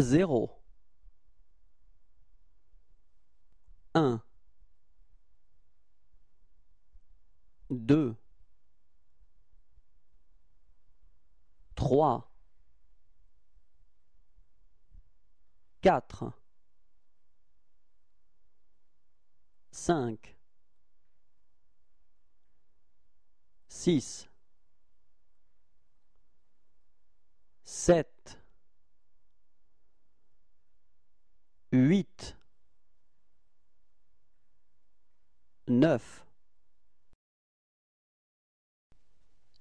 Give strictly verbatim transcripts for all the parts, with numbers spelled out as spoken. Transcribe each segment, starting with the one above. zéro un deux trois quatre cinq six sept huit neuf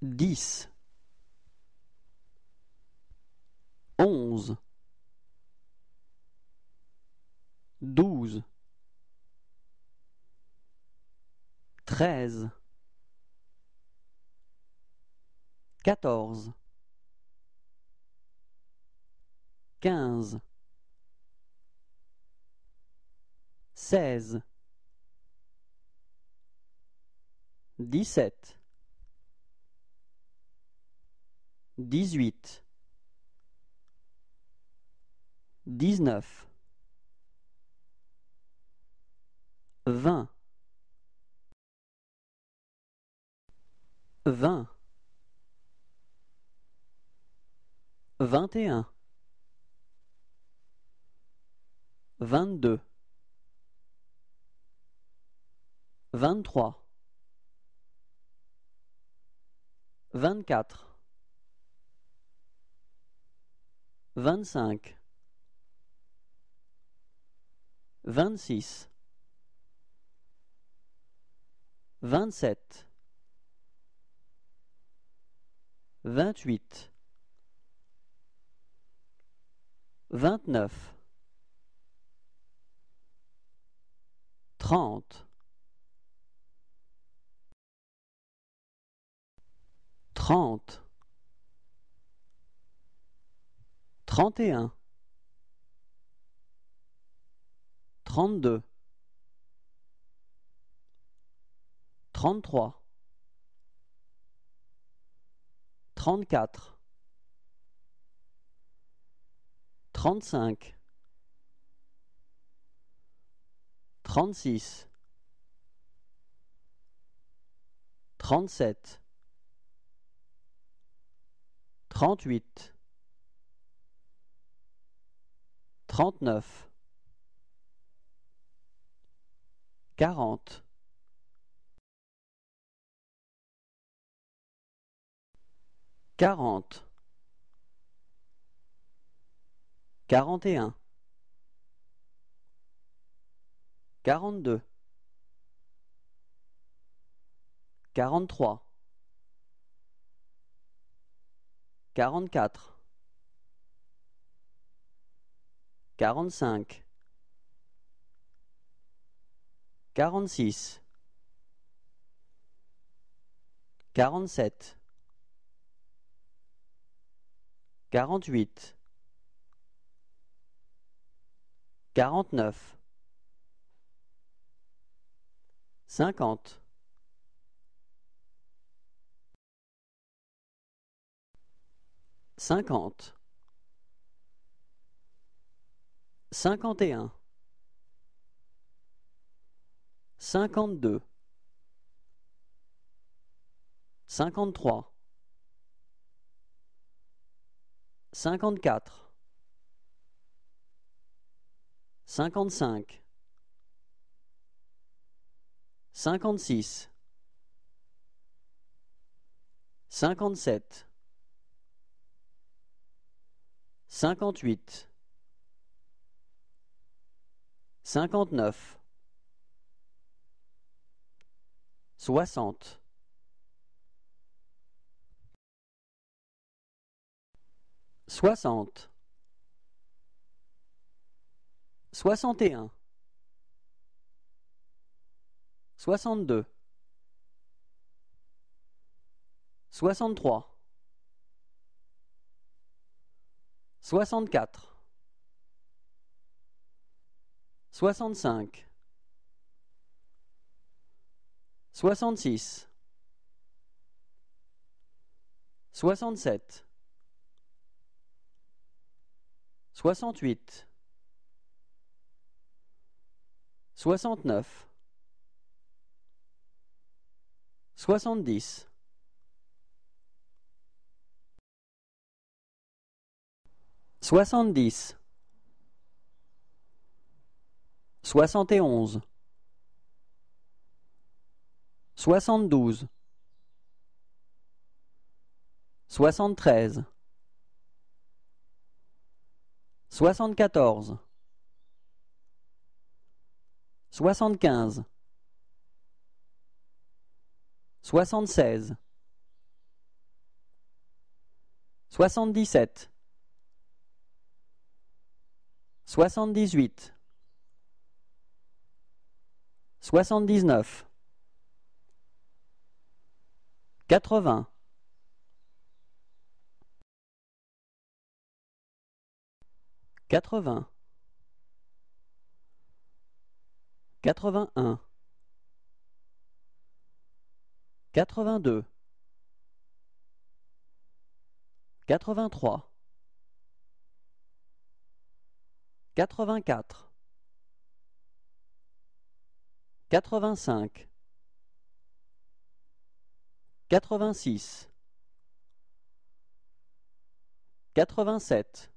dix onze douze treize quatorze quinze seize dix-sept dix-huit dix-neuf vingt vingt vingt et un vingt-deux vingt-trois vingt-quatre vingt-cinq vingt-six vingt-sept vingt-huit vingt-neuf trente trente trente et un trente-deux trente-trois trente-quatre trente-cinq trente-six trente-sept trente-huit trente-neuf quarante quarante quarante et un quarante-deux quarante-trois quarante-quatre quarante-cinq quarante-six quarante-sept quarante-huit quarante-neuf cinquante cinquante cinquante et un cinquante-deux cinquante-trois cinquante-quatre cinquante-cinq cinquante-six cinquante-sept cinquante-huit cinquante-neuf soixante soixante soixante et un soixante-deux soixante-trois soixante-quatre soixante-cinq soixante-six soixante-sept soixante-huit, soixante-neuf, soixante-dix, soixante-dix, soixante et onze, soixante-douze, soixante-treize, soixante-quatorze, soixante-quinze, soixante-seize, soixante-dix-sept, soixante-dix-huit, soixante-dix-neuf, quatre-vingts, quatre-vingts, quatre-vingt-un, quatre-vingt-deux, quatre-vingt-trois, quatre-vingt-quatre, quatre-vingt-cinq, quatre-vingt-six, quatre-vingt-sept,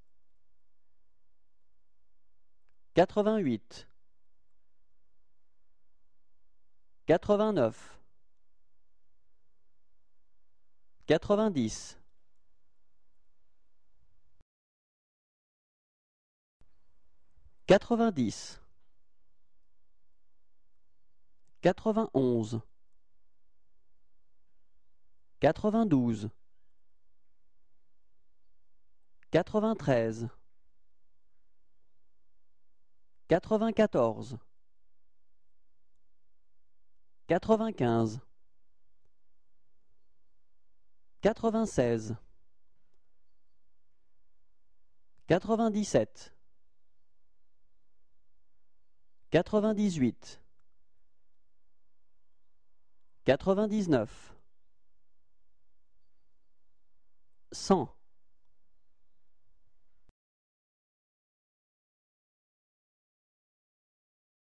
quatre-vingt-huit, quatre-vingt-neuf, quatre-vingt-dix, quatre-vingt-dix, quatre-vingt-onze, quatre-vingt-douze, quatre-vingt-treize, quatre-vingt-quatorze, quatre-vingt-quinze, quatre-vingt-seize, quatre-vingt-dix-sept, quatre-vingt-dix-huit, quatre-vingt-dix-neuf, cent.